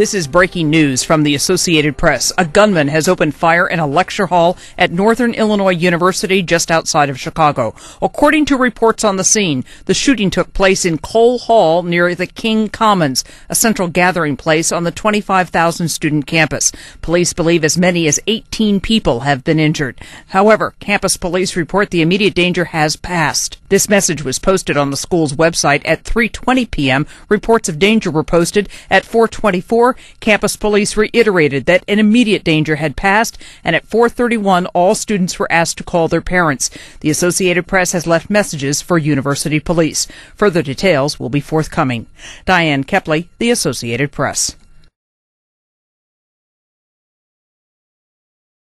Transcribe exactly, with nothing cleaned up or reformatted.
This is breaking news from the Associated Press. A gunman has opened fire in a lecture hall at Northern Illinois University just outside of Chicago. According to reports on the scene, the shooting took place in Cole Hall near the King Commons, a central gathering place on the twenty-five thousand student campus. Police believe as many as eighteen people have been injured. However, campus police report the immediate danger has passed. This message was posted on the school's website at three twenty p m Reports of danger were posted at four twenty-four. Campus police reiterated that an immediate danger had passed, and at four thirty-one, all students were asked to call their parents. The Associated Press has left messages for university police. Further details will be forthcoming. Diane Kepley, The Associated Press.